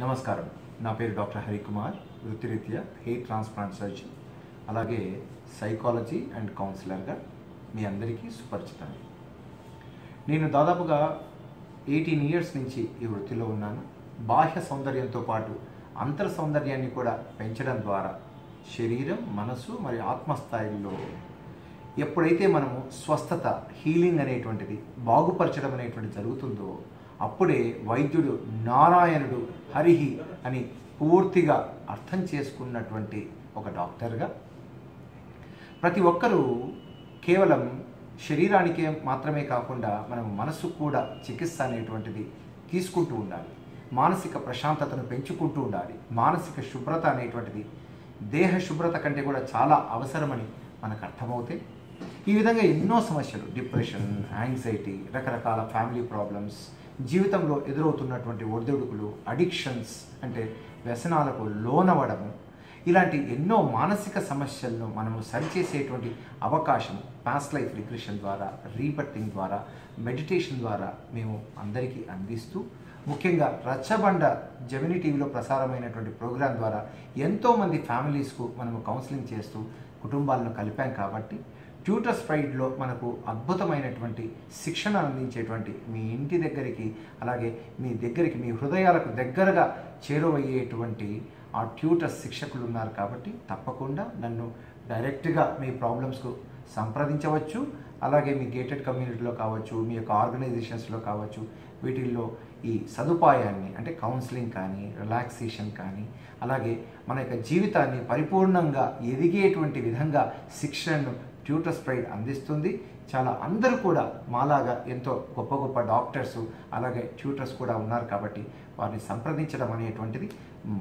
నమస్కారం నా పేరు డాక్టర్ హరికుమార్ వృత్తిరీత్యా హెయిర్ ట్రాన్స్ప్లాంట్ సర్జన్ అలాగే సైకాలజీ అండ్ కౌన్సిలర్గా మీ అందరికీ సుపరిచితం నేను దాదాపుగా 18 ఇయర్స్ నుంచి ఈ వృత్తిలో ఉన్నాను బాహ్య సౌందర్యంతో పాటు అంతర సౌందర్యాన్ని కూడా పెంచడం ద్వారా శరీరం మనసు మరియు ఆత్మ స్థాయిలో ఎప్పుడైతే మనము స్వస్థత హీలింగ్ అనేటువంటిది బాగుపరచడం అనేటువంటిది జరుగుతుందో అప్పుడే వైద్యుడు నారాయణుడు హరిహి అని పూర్తిగా అర్థం చేసుకున్నటువంటి ఒక డాక్టర్గా ప్రతి ఒక్కరూ కేవలం శరీరానికే మాత్రమే కాకుండా మనం మనసు కూడా చికిత్స అనేటువంటిది తీసుకుంటూ ఉండాలి మానసిక ప్రశాంతతను పెంచుకుంటూ ఉండాలి మానసిక శుభ్రత అనేటువంటిది దేహ శుభ్రత కంటే కూడా చాలా అవసరమని మనకు అర్థమవుతే ఈ విధంగా ఎన్నో సమస్యలు డిప్రెషన్ యాంగ్జైటీ రకరకాల ఫ్యామిలీ ప్రాబ్లమ్స్ జీవితంలో ఎదురవుతున్నటువంటి ఒడిదుడుకులు అడిక్షన్స్ అంటే వ్యసనాలకు లోనవడము ఇలాంటి ఎన్నో మానసిక సమస్యలను మనము సరిచేసేటువంటి అవకాశం పాస్ట్ లైఫ్ రిగ్రెషన్ ద్వారా రీబర్తింగ్ ద్వారా మెడిటేషన్ ద్వారా మేము అందరికీ అందిస్తూ ముఖ్యంగా రచ్చబండ జెమిని టీవీలో ప్రసారమైనటువంటి ప్రోగ్రాం ద్వారా ఎంతోమంది ఫ్యామిలీస్కు మనము కౌన్సిలింగ్ చేస్తూ కుటుంబాలను కలిపాం కాబట్టి ట్యూటర్స్ ప్రైడ్లో మనకు అద్భుతమైనటువంటి శిక్షణ అందించేటువంటి మీ ఇంటి దగ్గరికి అలాగే మీ దగ్గరికి మీ హృదయాలకు దగ్గరగా చేరువయ్యేటువంటి ఆ ట్యూటర్స్ శిక్షకులు ఉన్నారు కాబట్టి తప్పకుండా నన్ను డైరెక్ట్గా మీ ప్రాబ్లమ్స్కు సంప్రదించవచ్చు అలాగే మీ గేటెడ్ కమ్యూనిటీలో కావచ్చు మీ యొక్క ఆర్గనైజేషన్స్లో కావచ్చు వీటిల్లో ఈ సదుపాయాన్ని అంటే కౌన్సిలింగ్ కానీ రిలాక్సేషన్ కానీ అలాగే మన యొక్క జీవితాన్ని పరిపూర్ణంగా ఎదిగేటువంటి విధంగా శిక్షణను ట్యూటర్స్ ప్రైడ్ అందిస్తుంది చాలా అందరూ కూడా మాలాగా ఎంతో గొప్ప గొప్ప డాక్టర్స్ అలాగే ట్యూటర్స్ కూడా ఉన్నారు కాబట్టి వారిని సంప్రదించడం అనేటువంటిది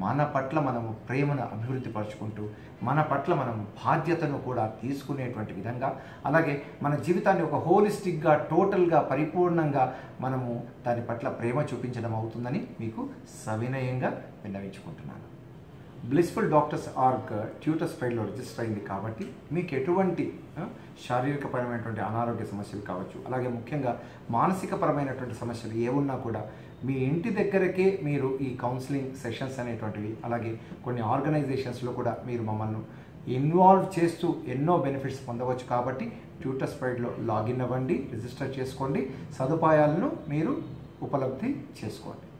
మన పట్ల మనము ప్రేమను అభివృద్ధి పరుచుకుంటూ మన పట్ల మనం బాధ్యతను కూడా తీసుకునేటువంటి విధంగా అలాగే మన జీవితాన్ని ఒక హోలిస్టిక్గా టోటల్గా పరిపూర్ణంగా మనము దాని పట్ల ప్రేమ చూపించడం అవుతుందని మీకు సవినయంగా విన్నవించుకుంటున్నాను బ్లిస్ఫుల్ డాక్టర్స్ ఆర్గ్ ట్యూటర్స్ ప్రైడ్లో రిజిస్టర్ అయింది కాబట్టి మీకు ఎటువంటి శారీరకపరమైనటువంటి అనారోగ్య సమస్యలు కావచ్చు అలాగే ముఖ్యంగా మానసికపరమైనటువంటి సమస్యలు ఏమున్నా కూడా మీ ఇంటి దగ్గరకే మీరు ఈ కౌన్సిలింగ్ సెషన్స్ అనేటువంటివి అలాగే కొన్ని ఆర్గనైజేషన్స్లో కూడా మీరు మమ్మల్ని ఇన్వాల్వ్ చేస్తూ ఎన్నో బెనిఫిట్స్ పొందవచ్చు కాబట్టి ట్యూటర్స్ ప్రైడ్లో లాగిన్ అవ్వండి రిజిస్టర్ చేసుకోండి సదుపాయాలను మీరు ఉపలబ్ధి చేసుకోండి